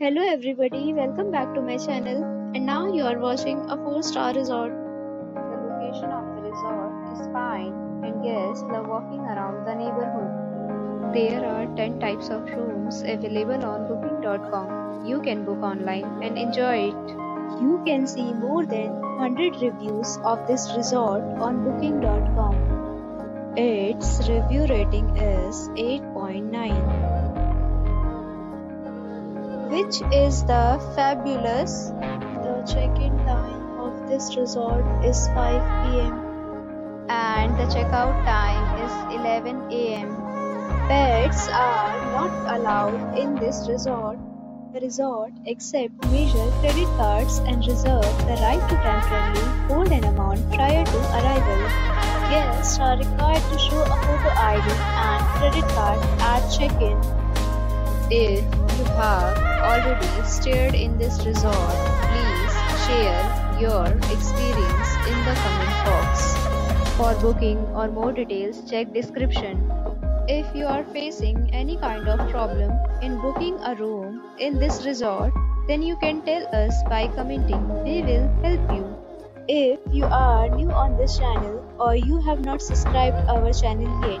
Hello everybody, welcome back to my channel, and now you are watching a 4-star resort. The location of the resort is fine and guests love walking around the neighborhood. There are 10 types of rooms available on booking.com. You can book online and enjoy it. You can see more than 100 reviews of this resort on booking.com. Its review rating is 8.9. which is the fabulous. The check-in time of this resort is 5 p.m. and the check-out time is 11 a.m. Pets are not allowed in this resort. The resort accepts major credit cards and reserves the right to temporarily hold an amount prior to arrival. Guests are required to show a photo ID and credit card at check-in. If you have already stayed in this resort, please share your experience in the comment box. For booking or more details, check description. If you are facing any kind of problem in booking a room in this resort, then you can tell us by commenting. We will help you. If you are new on this channel or you have not subscribed our channel yet,